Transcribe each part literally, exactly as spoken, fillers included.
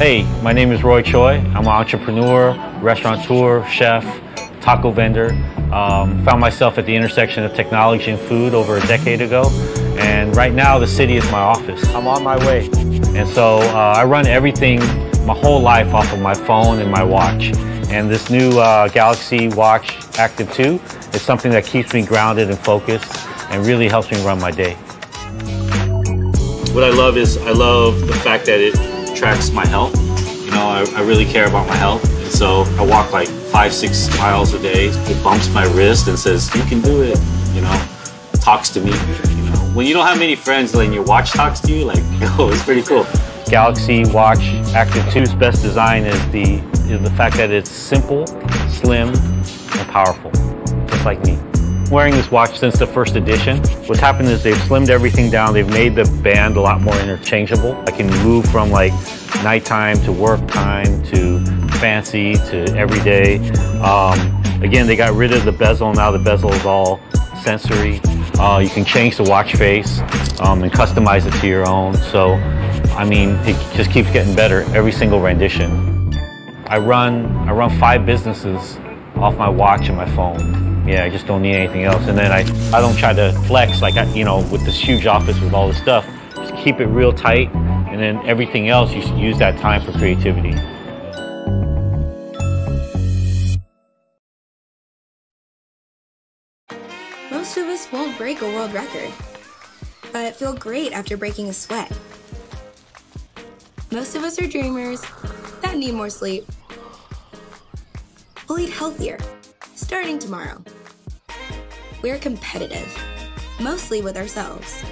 Hey, my name is Roy Choi. I'm an entrepreneur, restaurateur, chef, taco vendor. Um, found myself at the intersection of technology and food over a decade ago. And right now, the city is my office. I'm on my way. And so uh, I run everything, my whole life, off of my phone and my watch. And this new uh, Galaxy Watch Active two is something that keeps me grounded and focused and really helps me run my day. What I love is I love the fact that it tracks my health. You know, I, I really care about my health. And so I walk like five, six miles a day. It bumps my wrist and says, you can do it, you know, talks to me. You know, when you don't have many friends and your watch talks to you, like, oh, it's pretty cool. Galaxy Watch Active two's best design is the, is the fact that it's simple, slim, and powerful, just like me. Wearing this watch since the first edition, what's happened is they've slimmed everything down, they've made the band a lot more interchangeable. I can move from like nighttime to work time to fancy to everyday. Um, again, they got rid of the bezel, now the bezel is all sensory. Uh, you can change the watch face um, and customize it to your own. So, I mean, it just keeps getting better every single rendition. I run, I run five businesses off my watch and my phone. Yeah, I just don't need anything else. And then I, I don't try to flex like, I, you know, with this huge office with all this stuff. Just keep it real tight, and then everything else, you should use that time for creativity. Most of us won't break a world record, but feel great after breaking a sweat. Most of us are dreamers that need more sleep. We'll eat healthier, starting tomorrow. We're competitive, mostly with ourselves.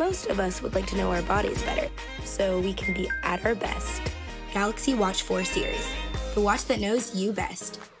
Most of us would like to know our bodies better, so we can be at our best. Galaxy Watch four Series, the watch that knows you best.